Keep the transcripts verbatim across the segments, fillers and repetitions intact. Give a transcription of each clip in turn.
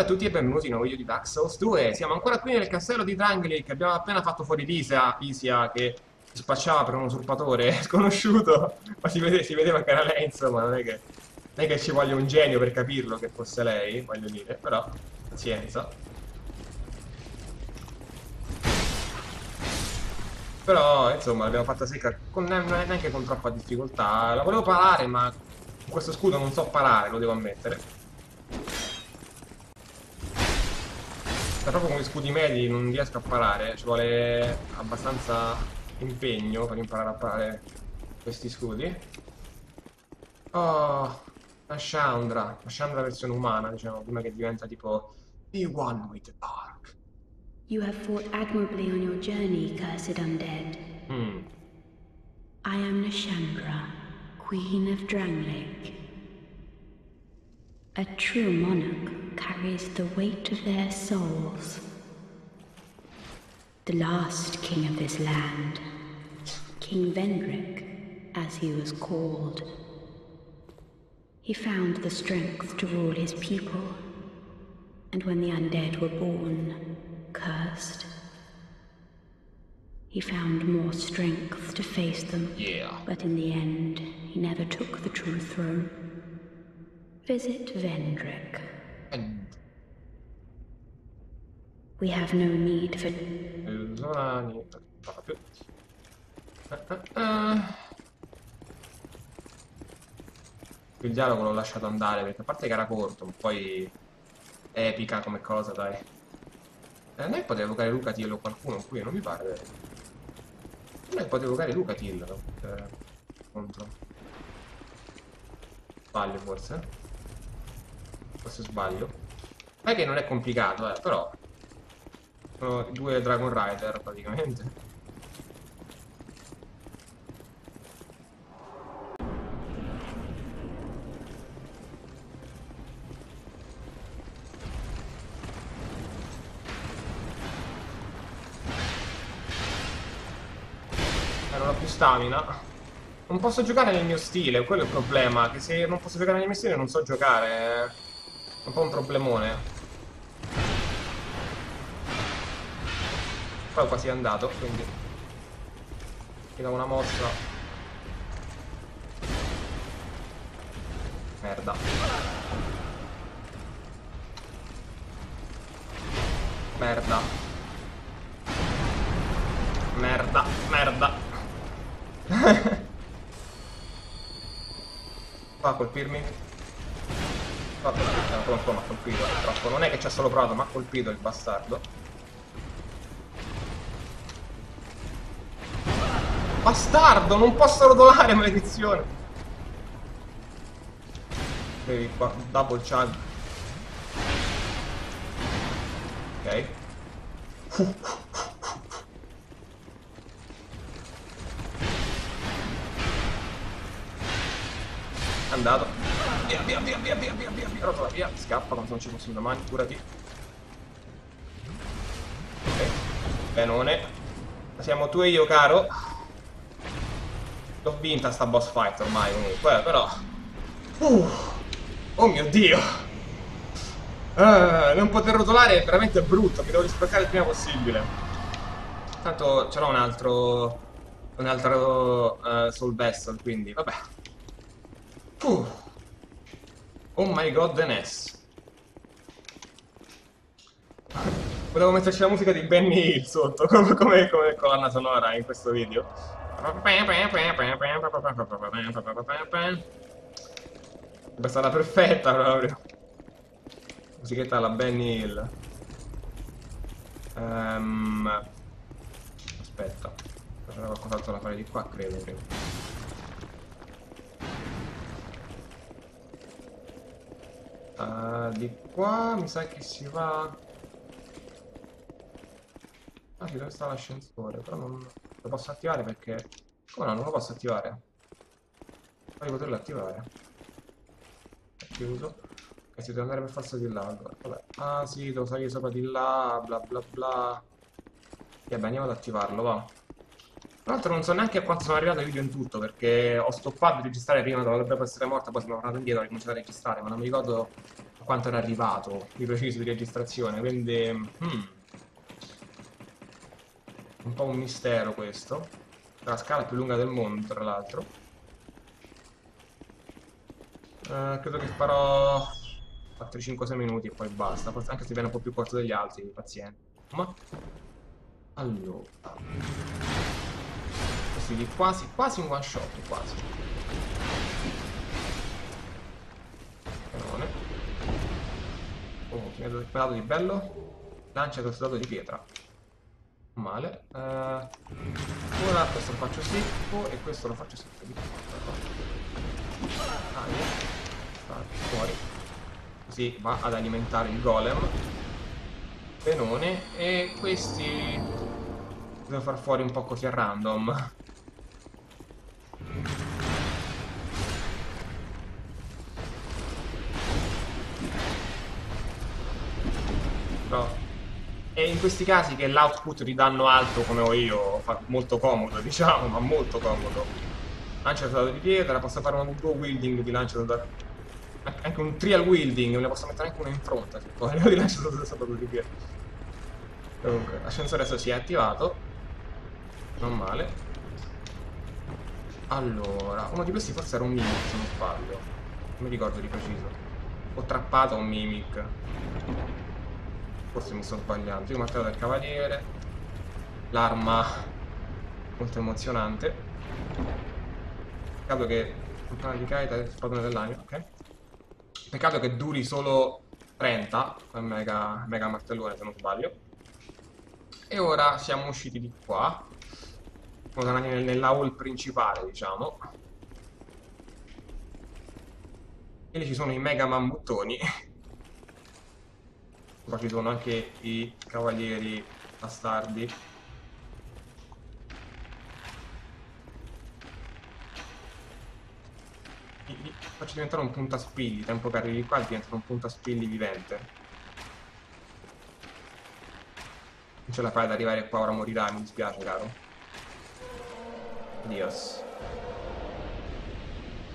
Salve a tutti e benvenuti in un nuovo video di Dark Souls due. Siamo ancora qui nel castello di Drangleic, che abbiamo appena fatto fuori Isia, Isia che spacciava per un usurpatore sconosciuto. Ma si, vede, si vedeva che era lei, insomma, non è che, non è che ci voglia un genio per capirlo che fosse lei, voglio dire, però pazienza. Però, insomma, l'abbiamo fatta secca, con, neanche con troppa difficoltà. La volevo parare, ma con questo scudo non so parare, lo devo ammettere. Proprio con gli scudi medi non riesco a parare, ci vuole abbastanza impegno per imparare a parare questi scudi. Oh, Nashandra, Nashandra versione umana, diciamo, prima che diventa tipo Be one with the dark. You have fought admirably on your journey, cursed undead. Hmm. I am Nashandra, Queen of Drangleic. A true monarch carries the weight of their souls. The last king of this land, King Vendrick, as he was called. He found the strength to rule his people, and when the undead were born, cursed, he found more strength to face them. Yeah. But in the end, he never took the true throne. Visit Vendrick. And... We have no need for... Zonani... Proprio. Il dialogo l'ho lasciato andare, perché a parte che era corto, poi... È epica come cosa, dai. Eh, noi potevo evocare Lucatil o qualcuno qui, non mi pare. Noi potevo evocare Lucatil, eh, contro. Sbaglio, forse. Forse sbaglio. Ma è che non è complicato, eh, però. Sono due Dragon Rider praticamente. Eh, non ho più stamina. Non posso giocare nel mio stile, quello è il problema. Che se non posso giocare nel mio stile non so giocare. Eh. Un po' un problemone. Poi quasi è andato, quindi mi dà una mossa. Merda. Merda. Merda. Merda. Fa a colpirmi. Fatto, no, no, no, colpito, troppo. Non è che ci ha solo provato, ma ha colpito il bastardo. Bastardo, non posso rotolare, maledizione. Vedi qua, double charge. Ok. Andato. Via, via, via, via, via, via, via, via, rotola, via, scappa, quanto non ci fossimo domani, curati. Ok, benone. Siamo tu e io, caro. L'ho vinta sta boss fight ormai, comunque, eh, però... Uh, oh mio Dio! Uh, non poter rotolare è veramente brutto, mi devo risparmiare il prima possibile. Tanto c'era un altro... un altro uh, soul vessel, quindi, vabbè. Uh. Oh my god, the Ness. Volevo metterci la musica di Benny Hill sotto, come, come, come colonna sonora in questo video. È stata perfetta proprio. Musichetta alla Benny Hill. Um, aspetta, c'era qualcos'altro da fare di qua, credo, credo. Uh, di qua mi sa che si va. Ah, che dove sta l'ascensore? Però non lo posso attivare perché. Come no, non lo posso attivare. Voglio poterlo attivare. È chiuso. Ok, si deve andare per forza di là. Allora. Vabbè. Ah sì, devo salire sopra di là. Bla bla bla. E beh, andiamo ad attivarlo, va. Tra l'altro non so neanche a quanto sono arrivato i video in tutto, perché ho stoppato di registrare prima, dovrebbe essere morta, poi sono tornato indietro e ho ricominciato a registrare, ma non mi ricordo a quanto era arrivato di preciso di registrazione, quindi hmm, un po' un mistero questo. La scala più lunga del mondo, tra l'altro. Eh, credo che farò altri cinque sei minuti e poi basta, forse anche se viene un po' più corto degli altri, pazienza. Ma allora, così di quasi quasi un one shot, quasi. Canone. Oh, che mi ha dato di bello. Lancia questo dato di pietra. Male. Uh, ora questo lo faccio secco e questo lo faccio secco. Ah, yeah. Fuori. Così va ad alimentare il golem. Penone. E questi devo far fuori un po' così a random. Però è in questi casi che l'output di danno alto come ho io fa molto comodo, diciamo, ma molto comodo. Lancio dato di pietra, posso fare un duo wielding di lancio da... anche un trial wielding, me ne posso mettere anche uno in fronte, tipo, di lancio dato di pietra. Comunque, l'ascensore adesso si è attivato. Non male. Allora, uno di questi forse era un mimic, se non sbaglio. Non mi ricordo di preciso. Ho trappato un mimic. Forse mi sto sbagliando. Primo martello del cavaliere. L'arma molto emozionante. Peccato che puntana di Kaita e spadone dell'anima. Ok. Peccato che duri solo trenta. Con mega, mega martellone, se non sbaglio. E ora siamo usciti di qua. Siamo tornati nella hall principale, diciamo. E lì ci sono i mega mammuttoni. Qua ci sono anche i cavalieri bastardi. Li faccio diventare un puntaspilli. Tempo che arrivi qua diventano un puntaspilli vivente. Non ce la fai ad arrivare qua, ora morirai, mi dispiace caro. Dios.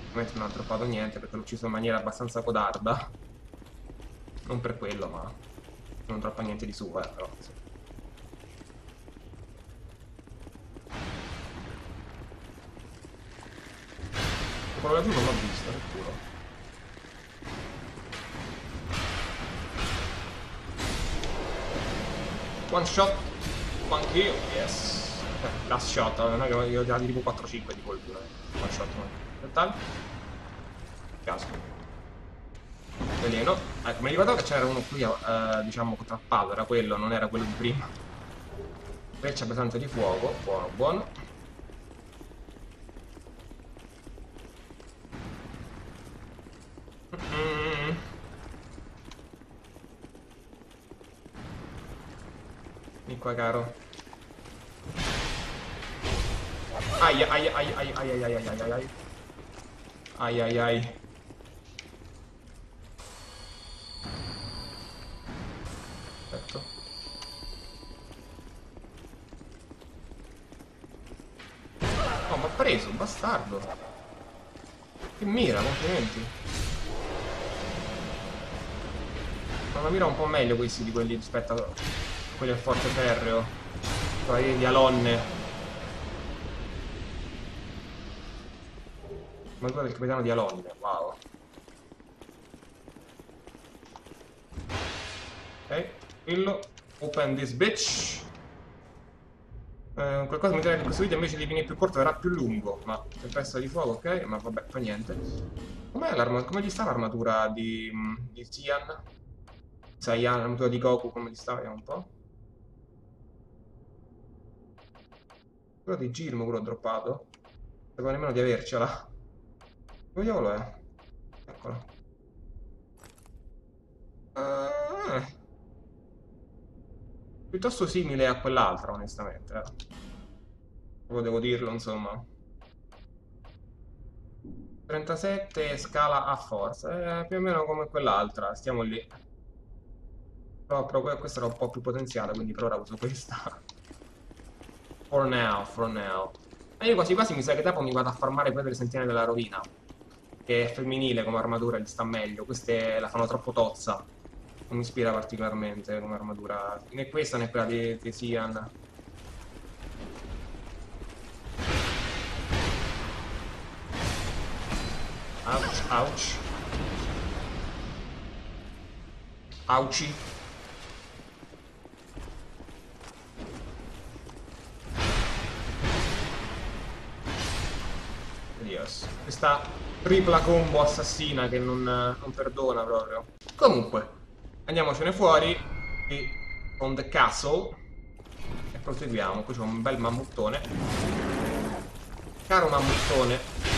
Ovviamente non ho troppato niente perché l'ho ucciso in maniera abbastanza codarda. Non per quello, ma... non troppo niente di suo, eh, però. Sì. Quello laggiù non l'ho visto, sicuro. One shot, one kill, yes. Eh, last shot, non è che io ho dato tipo quattro cinque di colpi, eh. One shot, one kill. Tal. Casco. Veleno. Ecco, mi ricordavo che c'era uno qui, eh, diciamo, trappato, era quello, non era quello di prima. Freccia pesante di fuoco, buono, buono. Mm-mm. Vieni qua, caro. Aia, aia, aia, aia, aia, aia, aia, aia. Aia, aia, aia. Oh, ma ha preso, bastardo. Che mira, complimenti. Ma la mira un po' meglio questi di quelli rispetto a quelli al forte ferreo. Quelli di Alonne. Ma guarda il capitano di Alonne, wow. Ok, quello. Open this bitch. Eh, qualcosa mi dirà che questo video invece di venire più corto verrà più lungo. Ma per pezzo di fuoco, ok? Ma vabbè, fa niente. Com'è l'armatura? Come gli sta l'armatura di... di Sian? Saiyan, l'armatura di Goku, come gli sta? Vediamo un po'. Quello di Girmo, quello ho droppato. Non sapevo nemmeno di avercela. Dove diavolo è? Eccola. Eh... piuttosto simile a quell'altra, onestamente. Eh. Devo dirlo, insomma. trentasette scala a forza, eh, più o meno come quell'altra, stiamo lì. Però, però questa era un po' più potenziata, quindi per ora uso questa. For now, for now. E io quasi quasi mi sa che dopo mi vado a farmare poi per il sentiero della rovina. che è femminile come armatura, gli sta meglio. Queste la fanno troppo tozza, non mi ispira particolarmente come armatura, né questa né quella di Tesian. Ouch, ouch. Auci. Dios. Questa tripla combo assassina che non, non perdona proprio. Comunque, andiamocene fuori qui on the castle e proseguiamo. Qui c'è un bel mammuttone. Caro mammuttone.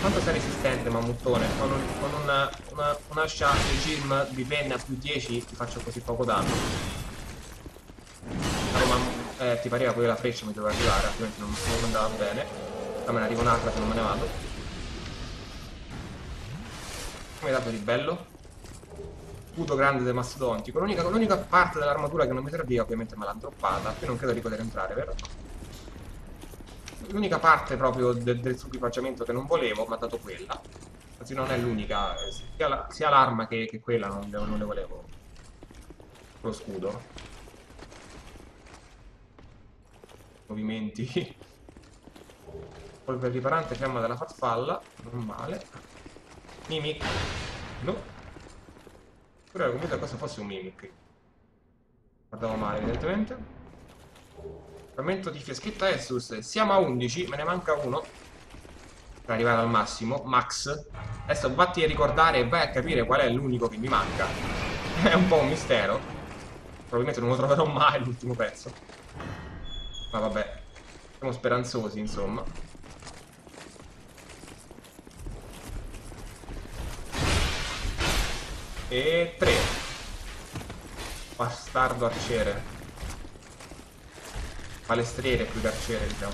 Quanto sei resistente, mammuttone? Con, un, con una, una, una ascia di gym di penna più dieci ti faccio così poco danno. Allora, mamma, eh, ti pareva poi la freccia mi doveva arrivare, altrimenti non, non andava bene. A me ne arriva un'altra se non me ne vado. Come hai dato di bello? Puto grande del mastodontico. L'unica parte dell'armatura che non mi serviva ovviamente me l'ha droppata. Qui non credo di poter entrare, vero? L'unica parte proprio del, del suo equipaggiamento che non volevo, ma dato quella. Anzi, non è l'unica, sia, la, sia l'arma che, che quella non, non le volevo. Lo scudo. Movimenti. Polvere riparante, fiamma della farfalla, non male. Mimic. No. Però ero convinto che questo fosse un mimic. Guardavo male, evidentemente. Frammento di fiaschetta Estus, siamo a undici, me ne manca uno per arrivare al massimo, max. Adesso vatti a ricordare e vai a capire qual è l'unico che mi manca. È un po' un mistero. Probabilmente non lo troverò mai l'ultimo pezzo. Ma vabbè, siamo speranzosi insomma. E tre. Bastardo arciere. Palestriere più che arciere, diciamo.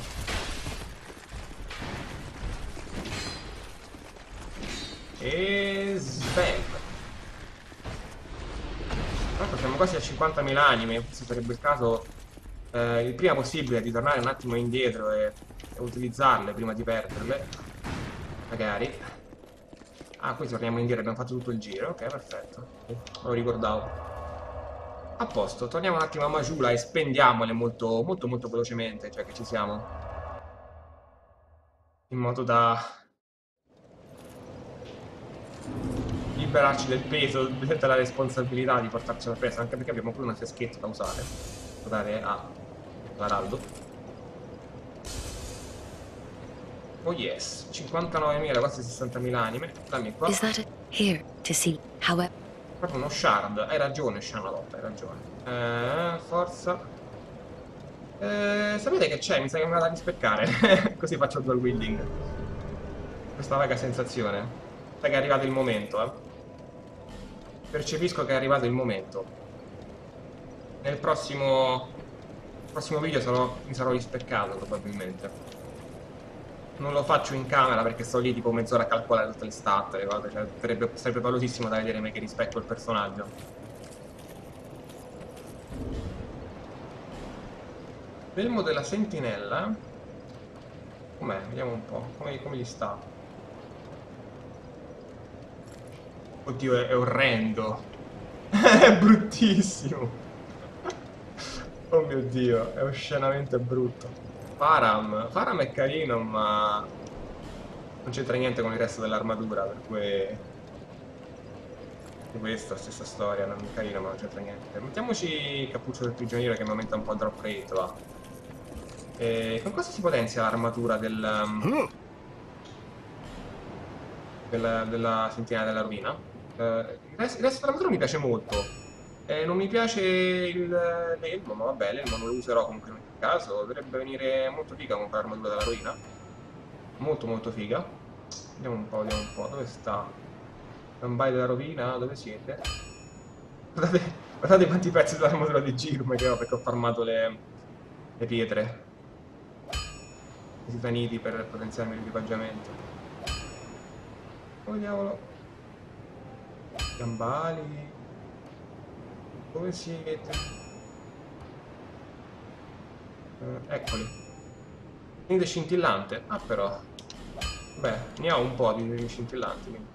E sbam. Tanto siamo quasi a cinquantamila anime, forse sarebbe il caso eh, il prima possibile di tornare un attimo indietro e, e utilizzarle prima di perderle. Magari. Ah, qui torniamo indietro, abbiamo fatto tutto il giro, ok, perfetto. Non lo ricordavo. A posto, torniamo un attimo a Majula e spendiamole molto, molto, molto velocemente, cioè che ci siamo. In modo da liberarci del peso, della responsabilità di portarci la presa, anche perché abbiamo pure una fiaschetta da usare. Da dare a Laraldo. Oh yes, cinquantanovemila, quasi sessantamila anime. Dammi qua. Proprio uno shard, hai ragione Shanalotta, hai ragione. Eh, forza. Eh, sapete che c'è? Mi sa che me la da rispettare. Così faccio dual wielding. Questa vaga sensazione. Sai che è arrivato il momento, eh. Percepisco che è arrivato il momento. Nel prossimo, prossimo video sarò, mi sarò rispeccato probabilmente. Non lo faccio in camera perché sto lì tipo mezz'ora a calcolare tutte le stat, le cose, cioè, sarebbe, sarebbe palosissimo da vedere me che rispecchio il personaggio. Velmo della sentinella. Com'è? Vediamo un po'. Come, come gli sta? Oddio, è, è orrendo. È bruttissimo. Oh mio Dio, è oscenamente brutto. Faram. Faram è carino, ma non c'entra niente con il resto dell'armatura, per cui questa stessa storia, non è carino ma non c'entra niente. Mettiamoci il cappuccio del prigioniero che mi aumenta un po' il drop rate, va. E con cosa si potenzia l'armatura del della, della sentinella della rovina? Eh, il resto dell'armatura mi piace molto. Eh, non mi piace il l'elmo, ma vabbè, l'elmo non lo userò comunque in ogni caso. Dovrebbe venire molto figa con l'armatura della rovina. Molto molto figa. Vediamo un po', vediamo un po'. Dove sta? Rambai della rovina, dove siete? Guardate, guardate quanti pezzi dell'armatura di Girum che ho, perché ho farmato le, le pietre. I titaniti per potenziarmi l'equipaggiamento. Come diavolo? Gambali. Dove siete? Eh, eccoli. Niente scintillante. Ah però. Beh, ne ha un po' di illusioni scintillanti. Quindi.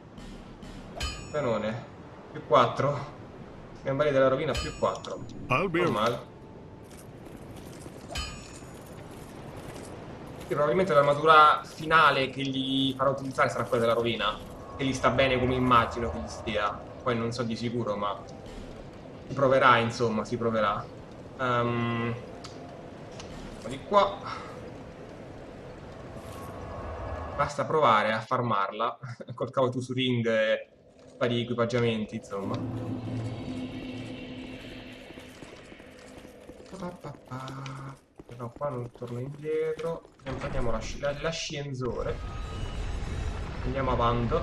Canone, più quattro. Gambari della rovina, più quattro. Non male. E probabilmente l'armatura finale che gli farà utilizzare sarà quella della rovina. Che gli sta bene come immagino che gli stia. Poi non so di sicuro, ma si proverà, insomma, si proverà. Um, di qua basta provare a farmarla col cavo to ring e vari equipaggiamenti, insomma. Però qua non torno indietro. Prendiamo la, la, la scienzore. Andiamo avanti.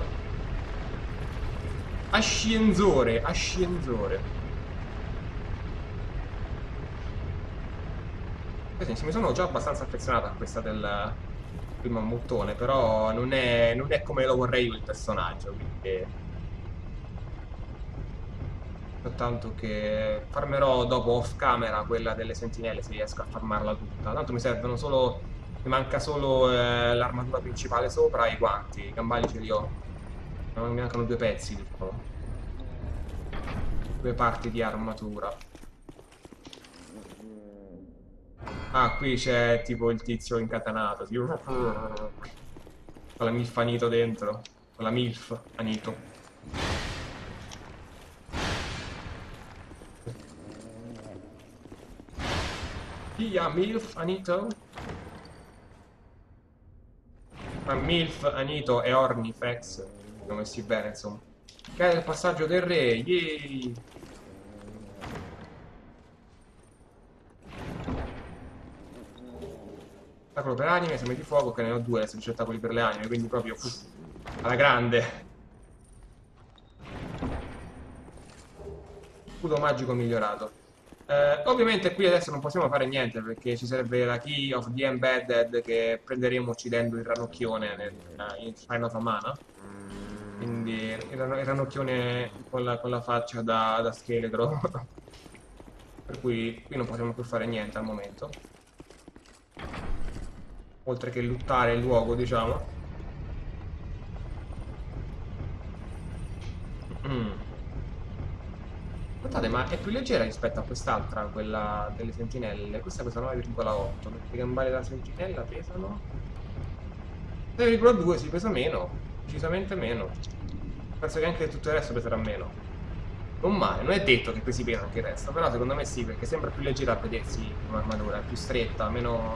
Ascienzore, ascienzore. Mi sono già abbastanza affezionato a questa del, del mammuttone, però non è, non è come lo vorrei io il personaggio, quindi soltanto che farmerò dopo off camera quella delle sentinelle se riesco a farmarla tutta. Tanto mi servono solo, mi manca solo eh, l'armatura principale sopra e i guanti, i gambali ce li ho, non mi mancano due pezzi, tipo. Due parti di armatura. Ah, qui c'è tipo il tizio incatanato, tipo, con la Milfanito dentro, con la Milfanito. Isia, Milfanito? Ma Milfanito e Hornifex, li ho messi bene, insomma. Che è il passaggio del re, yeeeey! Per anime, semi di fuoco, che ne ho due, sono spettacoli per le anime, quindi proprio uff, alla grande. Scudo magico migliorato. Eh, ovviamente qui adesso non possiamo fare niente perché ci serve la key of the embedded che prenderemo uccidendo il ranocchione nel, in Final Famana. Quindi il ranocchione con la, con la faccia da, da scheletro. Per cui qui non possiamo più fare niente al momento. Oltre che lottare il luogo, diciamo. Mm. Guardate, ma è più leggera rispetto a quest'altra, quella delle sentinelle. Questa pesa nove virgola otto, perché le gambale della sentinella pesano sei virgola due, si pesa meno, decisamente meno. Penso che anche tutto il resto peserà meno. Non male, non è detto che pesi meno anche il resto, però secondo me sì, perché sembra più leggera a vedersi come armatura, è più stretta, meno...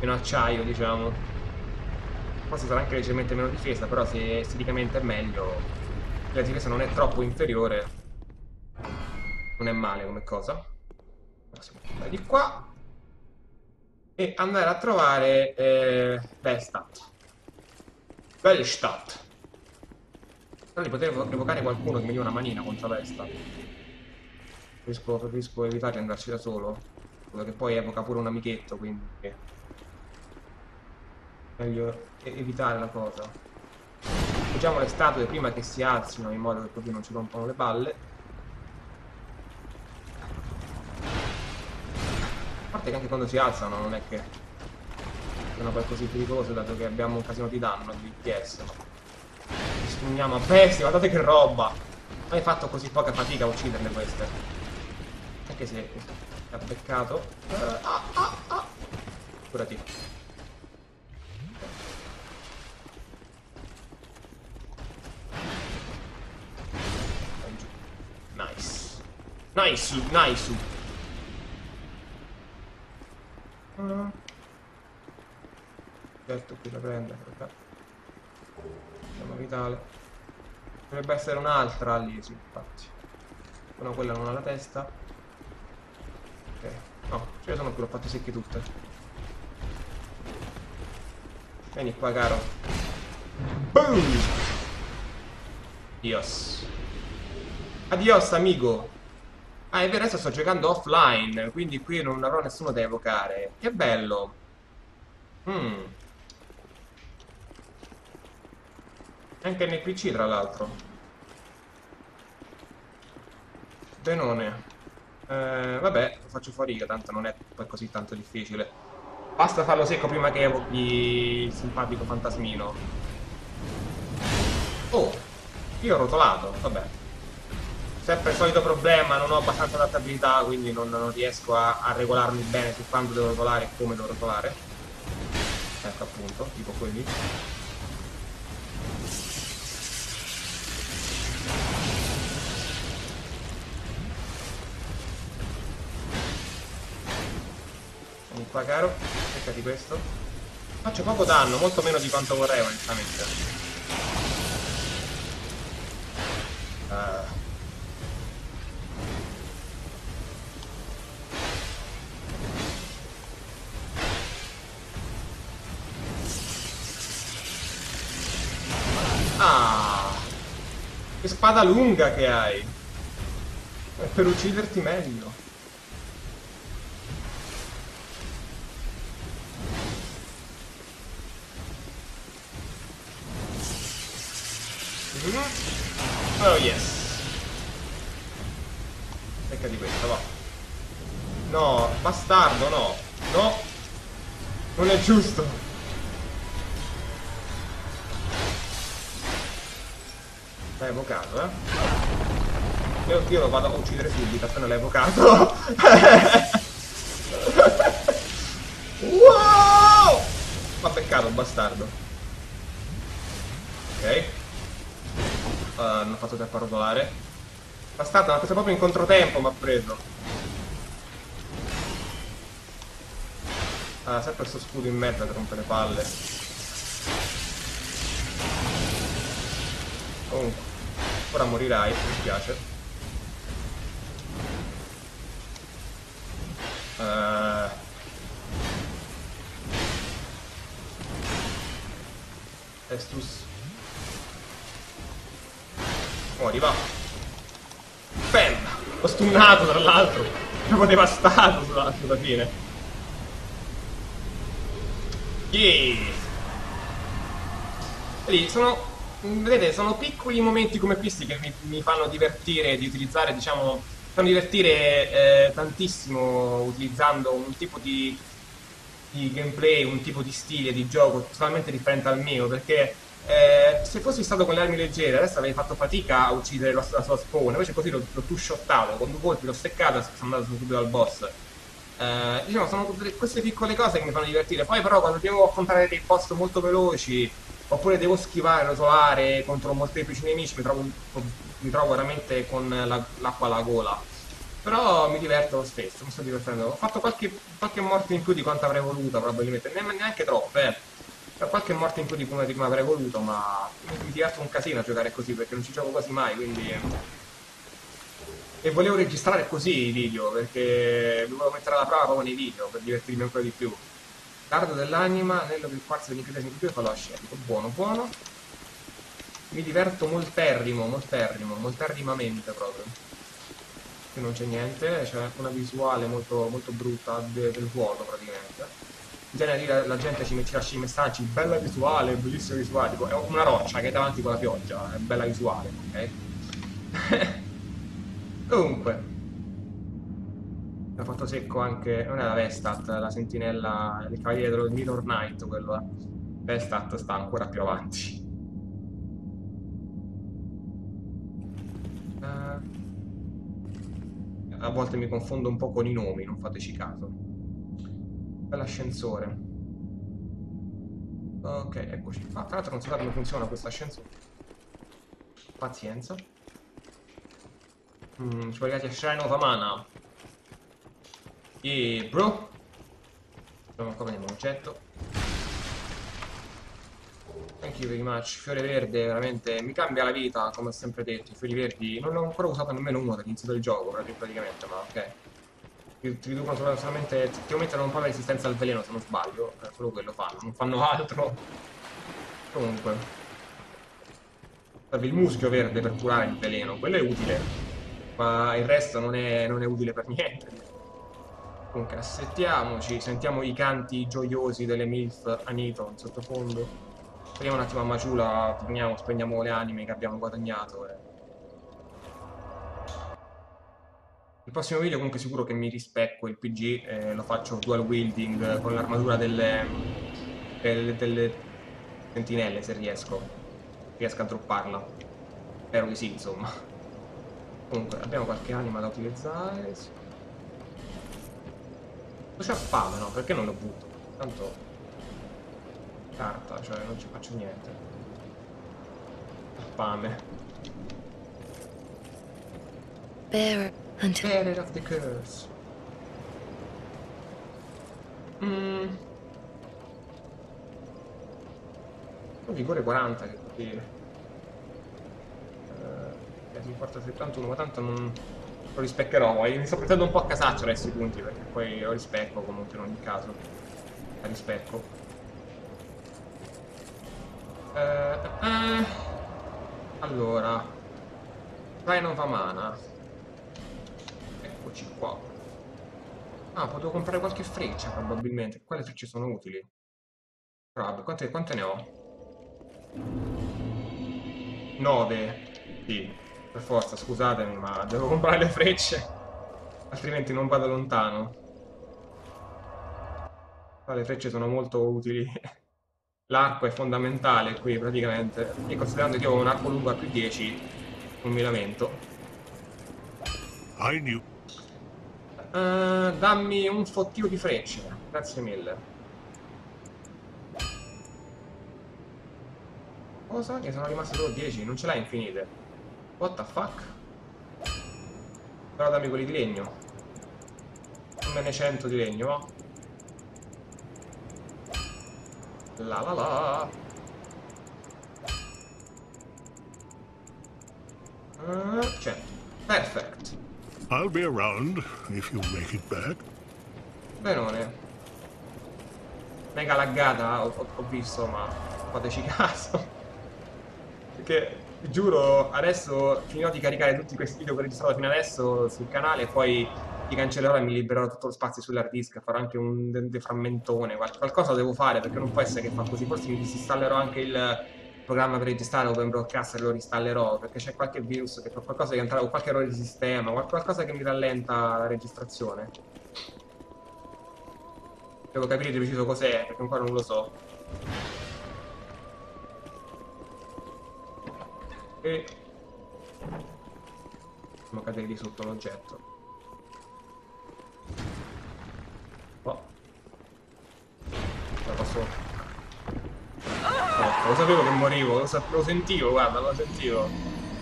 meno acciaio, diciamo. Forse sarà anche leggermente meno difesa, però se esteticamente è meglio, la difesa non è troppo inferiore, non è male come cosa. Possiamo andare di qua e andare a trovare eh, Velstadt. Velstadt. Però di poter evocare qualcuno che mi dia una manina contro Velstadt. Preferisco, preferisco evitare di andarci da solo, quello che poi evoca pure un amichetto, quindi... meglio evitare la cosa. Facciamo le statue prima che si alzino in modo che proprio non ci rompano le palle. A parte che anche quando si alzano non è che sono poi così pericolose, dato che abbiamo un casino di danno di D P S. Ci spugniamo a pesti, guardate che roba! Non hai fatto così poca fatica a ucciderle queste. Anche se ti ha beccato. Uh, ah, ah, ah. Curati. Nice, nice. Certo, qui la prende. Siamo vitale. Dovrebbe essere un'altra lì, sì, infatti. No, quella non ha la testa. Ok. No, ce ne sono più, l'ho fatto secchi tutte. Vieni qua, caro. Boom! Adios. Adios, amico. Ah, è vero, adesso sto giocando offline, quindi qui non avrò nessuno da evocare. Che bello! Mm. Anche nel P C, tra l'altro. Denone. Eh, vabbè, lo faccio fuori io, tanto non è poi così tanto difficile. Basta farlo secco prima che evochi il simpatico fantasmino. Oh, io ho rotolato, vabbè. Sempre il solito problema, non ho abbastanza adattabilità, quindi non, non riesco a, a regolarmi bene su quando devo rotolare e come devo rotolare. Ecco appunto, tipo quelli. Vieni qua caro, cercati questo. Faccio poco danno, molto meno di quanto vorrei onestamente. Uh. Ah, che spada lunga che hai! È per ucciderti meglio. Mm. Oh yes. Secca di questa, va. No, bastardo, no. No. Non è giusto. L'ha evocato, eh? Io, io lo vado a uccidere subito, appena l'ha evocato. Wow! Ma peccato, bastardo. Ok. Uh, non ho fatto tempo a rotolare. Bastardo, mi ha preso proprio in controtempo, mi ha preso. Ah, sempre sto scudo in mezzo che rompe le palle. Comunque. Ora morirai, mi spiace. Uh... Estus. Muori, va. Bam! Ho stunnato tra l'altro. Proprio devastato sulla fine. Yeah! E lì sono... Vedete, sono piccoli momenti come questi che mi, mi fanno divertire di utilizzare, diciamo, fanno divertire eh, tantissimo utilizzando un tipo di, di gameplay, un tipo di stile di gioco totalmente differente al mio, perché eh, se fossi stato con le armi leggere adesso avrei fatto fatica a uccidere la, la sua spawn, invece così l'ho two-shottato, con due colpi l'ho steccata e sono andato subito dal boss. Eh, diciamo, sono queste piccole cose che mi fanno divertire, poi però quando devo affrontare dei boss molto veloci, oppure devo schivare, rotolare contro molteplici nemici, mi trovo, mi trovo veramente con l'acqua alla gola. Però mi diverto lo stesso, mi sto divertendo. Ho fatto qualche, qualche morte in più di quanto avrei voluto, probabilmente. Ne, neanche troppe, eh. Qualche morte in più di come, di come avrei voluto, ma mi diverto un casino a giocare così, perché non ci gioco quasi mai, quindi... E volevo registrare così i video, perché dovevo mettere alla prova proprio nei video, per divertirmi ancora di più. Tardo dell'anima, anello del quarzo dell'incredesimo di più e fa lo scerico. Buono, buono. Mi diverto molterrimo, molterrimo, molterrimamente proprio. Qui non c'è niente, c'è una visuale molto, molto brutta de, del vuoto praticamente. In genere la, la gente ci, ci lascia i messaggi, bella visuale, bellissima visuale, tipo, è una roccia che è davanti con la pioggia, è bella visuale, ok? Comunque. L'ha fatto secco anche, non è la Velstadt, la sentinella, il cavaliere dello Mirror Knight, quello eh. Velstadt sta ancora più avanti. Uh, a volte mi confondo un po' con i nomi, non fateci caso. L'ascensore. Ok, eccoci qua. Ah, tra l'altro non so come funziona questo ascensore. Pazienza. Mm, ci vogliate a Shrine of Amana. E bro, andiamo qua, vediamo l'oggetto. Thank you very much. Fiore verde veramente mi cambia la vita, come ho sempre detto. I fiori verdi non l'ho ancora usato nemmeno uno dall'inizio del gioco praticamente, ma ok. Ti riducono solamente, ti aumentano un po' la resistenza al veleno se non sbaglio, è solo quello fanno, non fanno altro. Comunque serve il muschio verde per curare il veleno, quello è utile, ma il resto non è, non è utile per niente. Comunque, assettiamoci, sentiamo i canti gioiosi delle Milfanito in sottofondo. Speriamo un attimo a Majula, torniamo, spendiamo le anime che abbiamo guadagnato. Eh. Il prossimo video comunque sicuro che mi rispecco il P G, eh, lo faccio dual wielding con l'armatura delle, delle, delle sentinelle se riesco. riesca a dropparla. Spero che sì, insomma. Comunque, abbiamo qualche anima da utilizzare. Lo c'è a fame, no? Perché non lo butto? Tanto carta, cioè non ci faccio niente. Fame. Bearer of the curse. Mm. Un vigore quaranta che dire. Eh, mi importa settantuno, ma tanto non lo rispeccherò. Mi sto portando un po' a casaccio adesso i punti, perché poi lo rispecco comunque in ogni caso. La rispecco. Eh, eh. Allora. Vai non fa mana. Eccoci qua. Ah, potevo comprare qualche freccia probabilmente. Quali frecce sono utili? Vabbè, quante, quante ne ho? nove. Sì, per forza, scusatemi, ma devo comprare le frecce, altrimenti non vado lontano. Ma le frecce sono molto utili. L'arco è fondamentale qui praticamente. E considerando che io ho un arco lungo a più dieci, non mi lamento. Uh, dammi un fottio di frecce, grazie mille. Cosa? Che sono rimaste solo dieci, non ce l'hai infinite. What the fuck? Però dammi quelli di legno. Non me ne cento di legno, va? La la la. Uh, cento. Perfect. I'll be around if you make it back. Benone. Mega laggata, ho, ho visto, ma fateci caso. Perché giuro adesso finirò di caricare tutti questi video che ho registrato fino adesso sul canale e poi li cancellerò e mi libererò tutto lo spazio sull'hard disk. Farò anche un deframmentone, qual qualcosa devo fare, perché non può essere che fa così. Forse mi disinstallerò anche il programma per registrare Open Broadcast e lo reinstallerò, perché c'è qualche virus che fa qualcosa che andrà, o qualche errore di sistema, qual qualcosa che mi rallenta la registrazione. Devo capire di preciso cos'è, perché ancora non lo so. E facciamo cadere di sotto l'oggetto. Oh. La posso... Ecco, lo sapevo che morivo, lo, sa... lo sentivo, guarda, lo sentivo.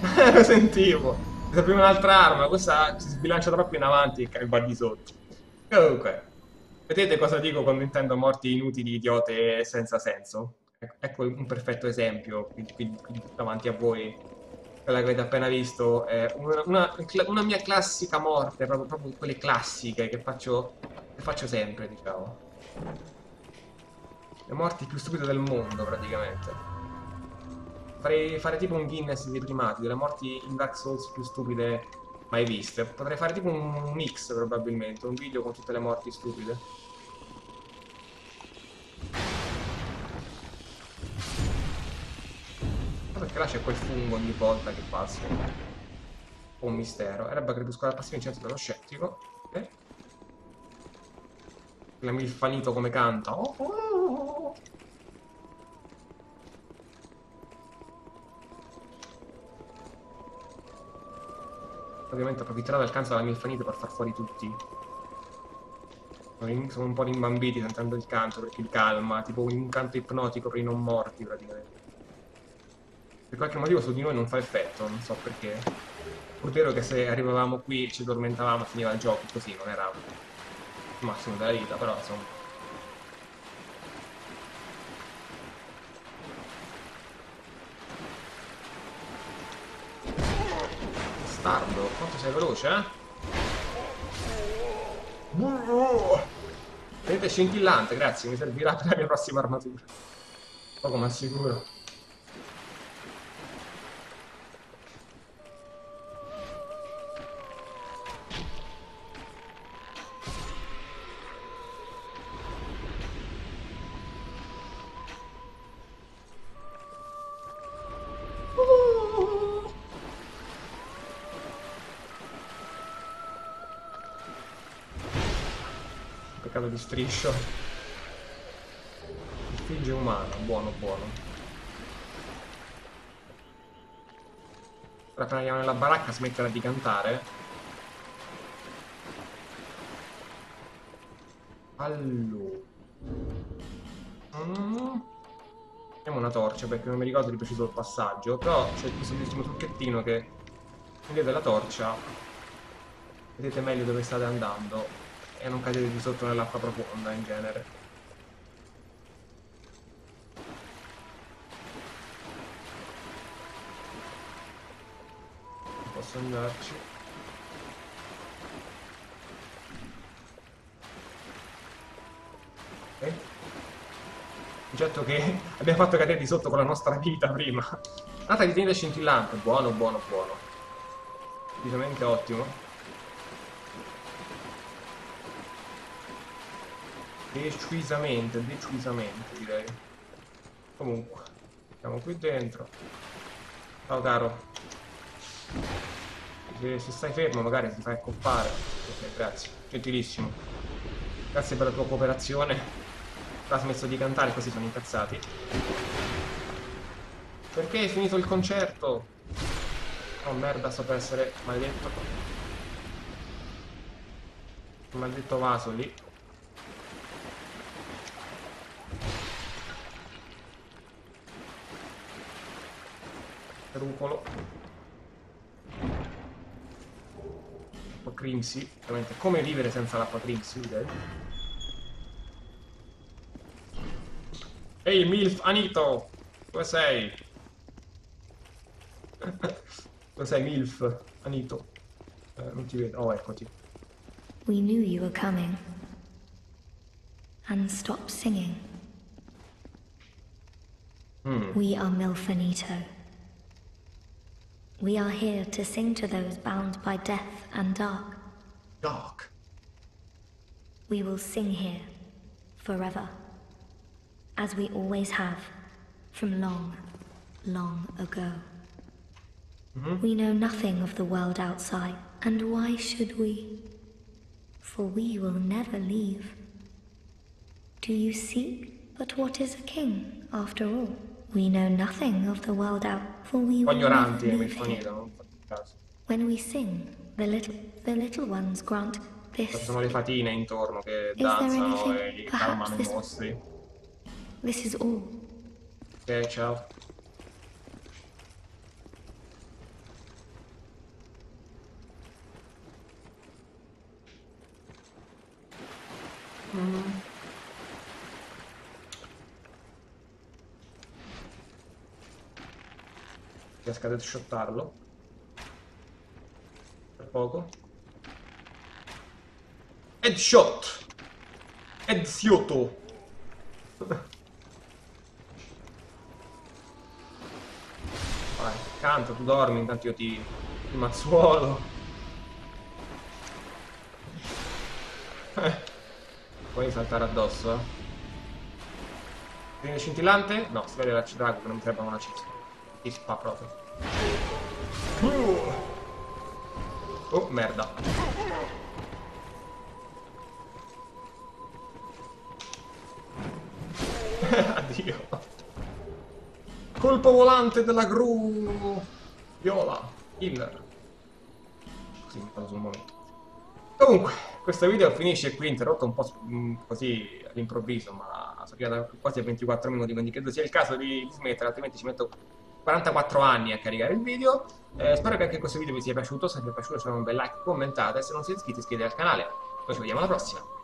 Lo sentivo. Mi serviva un'altra arma, questa si sbilancia troppo in avanti e va di sotto. Comunque, vedete cosa dico quando intendo morti inutili, idiote senza senso? Ecco un perfetto esempio qui, qui, qui davanti a voi. Quella che avete appena visto è una, una, una mia classica morte, proprio, proprio quelle classiche che faccio, che faccio sempre, diciamo. Le morti più stupide del mondo, praticamente. Farei fare tipo un Guinness dei primati, delle morti in Dark Souls più stupide mai viste. Potrei fare tipo un mix, probabilmente, un video con tutte le morti stupide. Perché là c'è quel fungo ogni volta che passa. Un mistero. Erba crepuscolare passiva in centro dello scettico. Eh? La Milfanito come canta. Oh, oh, oh. Ovviamente approfitterà del canto della Milfanito per far fuori tutti. Sono un po' rimbambiti sentendo il canto perché li calma. Tipo un canto ipnotico per i non morti praticamente. Per qualche motivo su di noi non fa effetto, non so perché. Pur vero che se arrivavamo qui ci addormentavamo e finiva il gioco, così non era il massimo della vita, però insomma. Bastardo, quanto sei veloce, eh? Vedete, scintillante, grazie, mi servirà per la mia prossima armatura. Poco ma sicuro. Di striscio. Finge umano, buono buono. la prendiamo nella baracca, smetterà di cantare. Allora mm. Mettiamo una torcia perché non mi ricordo di preciso il passaggio. Però c'è questo bellissimo trucchettino che prendete la torcia, vedete meglio dove state andando e non cadete di sotto nell'acqua profonda in genere. Posso andarci. Ok. Oggetto che abbiamo fatto cadere di sotto con la nostra vita prima. Nata di tenere scintillante. Buono, buono, buono. Decisamente ottimo. Decisamente, decisamente direi. Comunque, siamo qui dentro. Ciao caro. Se stai fermo magari ti fai accoppare. Ok, grazie, gentilissimo. Grazie per la tua cooperazione. L'ha smesso di cantare, così sono incazzati. Perché hai finito il concerto? Oh merda, sto per essere maledetto. Un maledetto vaso lì. Perucolo. Crimsi, veramente come vivere senza l'acqua Crimsi, direi. Ehi, hey, Milfanito! Dove sei? Dove sei, Milf? Anito? Eh, non ti vedo. Oh, eccoti. We knew you were coming. And stop singing. Mm. We are Milfanito. We are here to sing to those bound by death and dark. Dark. We will sing here, forever, as we always have, from long, long ago. Mm-hmm. We know nothing of the world outside, and why should we? For we will never leave. Do you seek? But what is a king, after all? We know nothing of the world out, for we will never leave here. When we sing, the little, the little ones grant this. Ci sono le fatine intorno che danzano e calmano i mostri. This is all. Ok, ciao. Mm. Riesco a shottarlo per poco. Headshot! Headshot! Vai, canta, tu dormi, intanto io ti, ti mazzuolo. Puoi saltare addosso, eh? Viene scintillante? No, si vede la drago che non mi serve una cista. Ti spa proprio. Oh merda. Addio. Colpo volante della gru viola killer. Così mi fa sul momento. Comunque questo video finisce qui, interrotto un po' così all'improvviso, ma so che da quasi a ventiquattro minuti, quindi credo sia il caso di smettere, altrimenti ci metto quarantaquattro anni a caricare il video. Eh, spero che anche questo video vi sia piaciuto. Se vi è piaciuto lasciate un bel like, commentate, se non siete iscritti iscrivetevi al canale. Noi ci vediamo alla prossima.